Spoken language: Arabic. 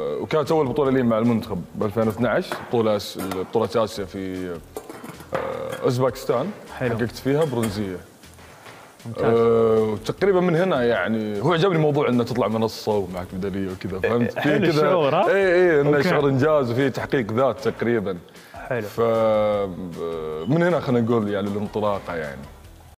وكانت اول بطوله لي مع المنتخب ب 2012 بطوله اسيا في اوزبكستان. حققت فيها برونزيه. ممتاز. تقريبا من هنا يعني هو عجبني موضوع انه تطلع منصه ومعك ميداليه وكذا، فهمت؟ في كذا اي انه شعور انجاز وفي تحقيق ذات تقريبا. حلو. فمن هنا خلينا نقول يعني الانطلاقه يعني.